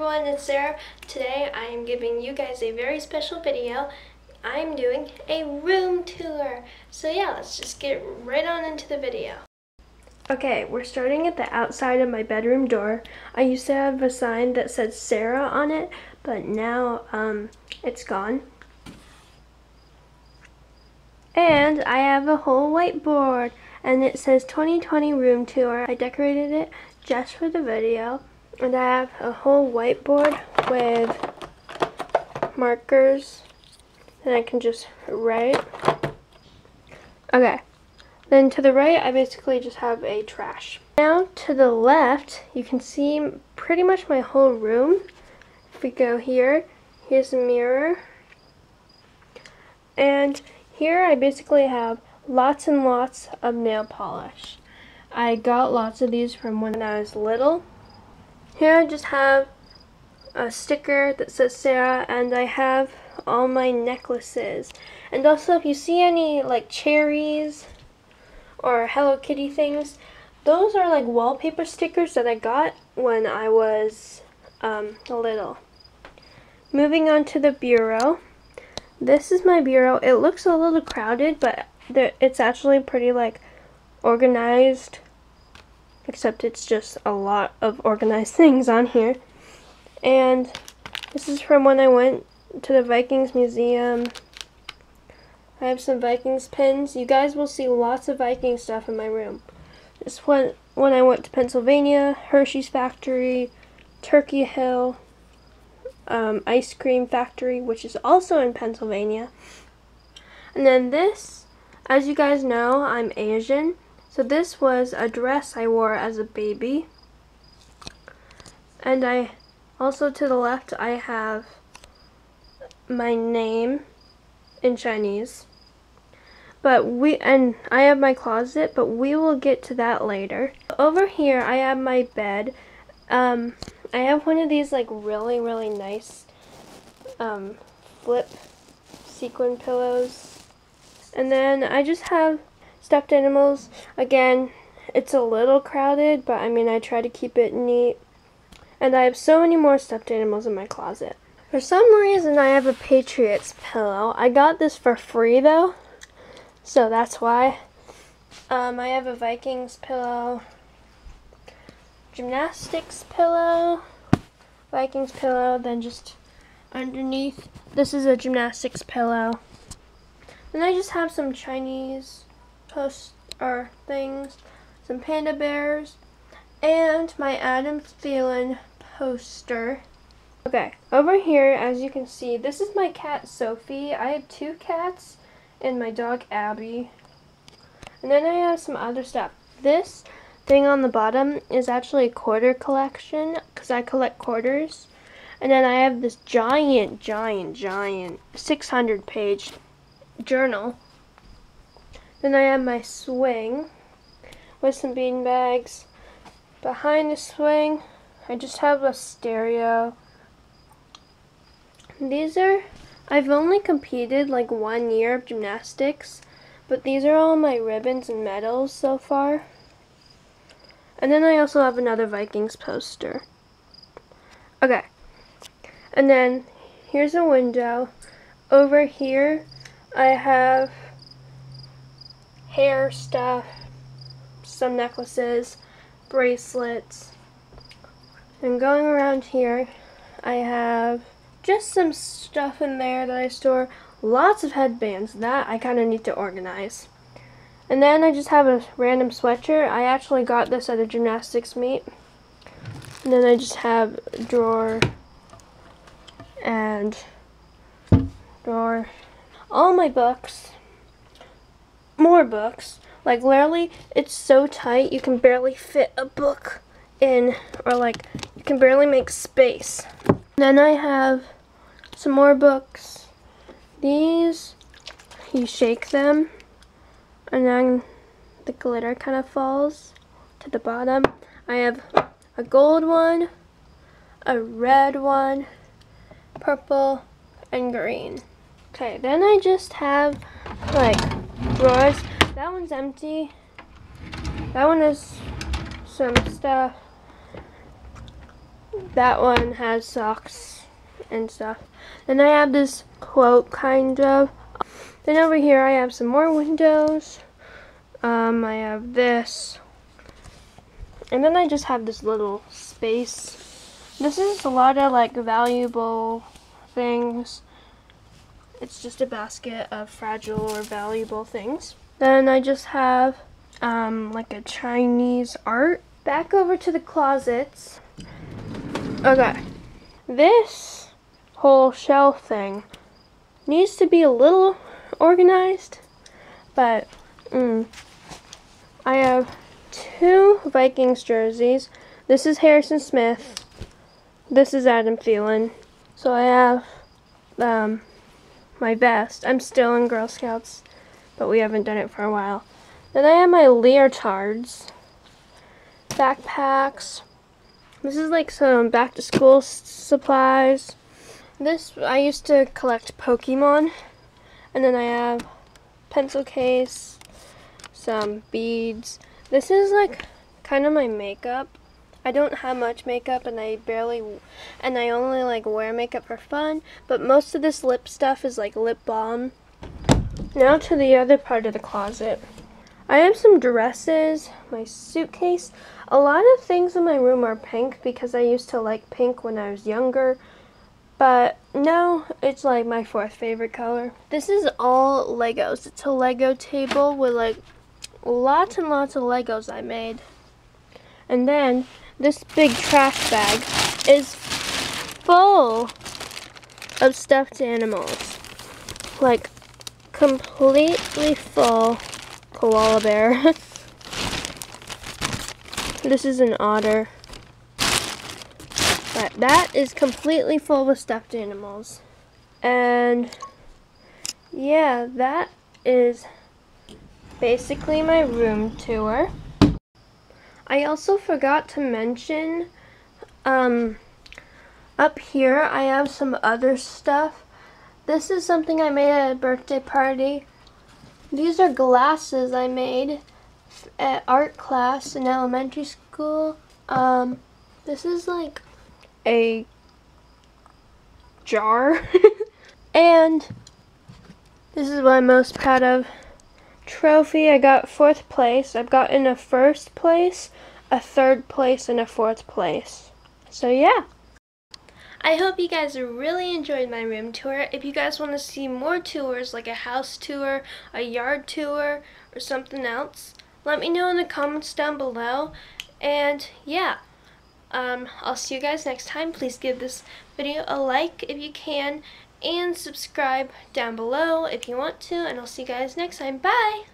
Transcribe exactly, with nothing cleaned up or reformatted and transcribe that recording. everyone, it's Sarah. Today I am giving you guys a very special video. I'm doing a room tour. So yeah, let's just get right on into the video. Okay, we're starting at the outside of my bedroom door. I used to have a sign that said Sarah on it, but now um, it's gone. And I have a whole whiteboard, and it says twenty twenty room tour. I decorated it just for the video. And I have a whole whiteboard with markers that I can just write. Okay, then to the right I basically just have a trash. Now to the left you can see pretty much my whole room. If we go here, here's a mirror. And here I basically have lots and lots of nail polish. I got lots of these from when I was little. Here I just have a sticker that says Sarah, and I have all my necklaces. And also, if you see any like cherries or Hello Kitty things, those are like wallpaper stickers that I got when I was um, little. Moving on to the bureau. This is my bureau. It looks a little crowded, but it's actually pretty like organized. Except it's just a lot of organized things on here. And this is from when I went to the Vikings Museum. I have some Vikings pins. You guys will see lots of Viking stuff in my room. This one, when I went to Pennsylvania, Hershey's Factory, Turkey Hill, um, Ice Cream Factory, which is also in Pennsylvania. And then this, as you guys know, I'm Asian. So this was a dress I wore as a baby. And I also, to the left, I have my name in Chinese. But we and I have my closet, but we will get to that later. Over here I have my bed. Um I have one of these like really really nice um flip sequin pillows. And then I just have stuffed animals. Again, it's a little crowded, but I mean I try to keep it neat. And I have so many more stuffed animals in my closet. For some reason I have a Patriots pillow. I got this for free though, so that's why. Um, I have a Vikings pillow, gymnastics pillow, Vikings pillow, then just underneath this is a gymnastics pillow. Then I just have some Chinese posts or things, some panda bears, and my Adam Thielen poster. Okay, over here, as you can see, this is my cat Sophie. I have two cats and my dog Abby. And then I have some other stuff. This thing on the bottom is actually a quarter collection because I collect quarters. And then I have this giant, giant, giant six hundred page journal. Then I have my swing with some bean bags. Behind the swing, I just have a stereo. These are, I've only competed like one year of gymnastics, but these are all my ribbons and medals so far. And then I also have another Vikings poster. Okay, and then here's a window. Over here, I have hair stuff, some necklaces, bracelets, and going around here I have just some stuff in there that I store, lots of headbands that I kind of need to organize. And then I just have a random sweatshirt. I actually got this at a gymnastics meet. And then I just have a drawer and drawer, all my books. More books. Like literally it's so tight you can barely fit a book in, or like you can barely make space. Then I have some more books. These, you shake them and then the glitter kind of falls to the bottom. I have a gold one, a red one, purple, and green. Okay, then I just have like drawers. That one's empty. That one is some stuff. that one has socks and stuff. Then I have this quote, kind of. Then over here I have some more windows. Um, I have this. And then I just have this little space. This is a lot of, like, valuable things. It's just a basket of fragile or valuable things. Then I just have, um, like, a Chinese art. Back over to the closets. Okay. This whole shelf thing needs to be a little organized, but mm, I have two Vikings jerseys. This is Harrison Smith. This is Adam Phelan. So I have um, my vest. I'm still in Girl Scouts, but we haven't done it for a while. Then I have my leotards, backpacks. This is like some back to school supplies. This, I used to collect Pokemon. And then I have pencil case, some beads. This is like kind of my makeup. I don't have much makeup, and I barely, and I only like wear makeup for fun, but most of this lip stuff is like lip balm. Now to the other part of the closet. I have some dresses, my suitcase. A lot of things in my room are pink because I used to like pink when I was younger, but now it's like my fourth favorite color. This is all Legos. It's a Lego table with like lots and lots of Legos I made. And then this big trash bag is full of stuffed animals. Like completely full. Koala bear. This is an otter. But that is completely full with stuffed animals. And yeah, that is basically my room tour. I also forgot to mention, um, up here I have some other stuff. This is something I made at a birthday party. These are glasses I made at art class in elementary school. Um, this is like a jar. And this is what I'm most proud of. Trophy, I got fourth place. I've gotten a first place, a third place, and a fourth place. So yeah. I hope you guys really enjoyed my room tour. If you guys want to see more tours, like a house tour, a yard tour, or something else, let me know in the comments down below. And yeah, um, I'll see you guys next time. Please give this video a like if you can, and subscribe down below if you want to, and I'll see you guys next time. Bye!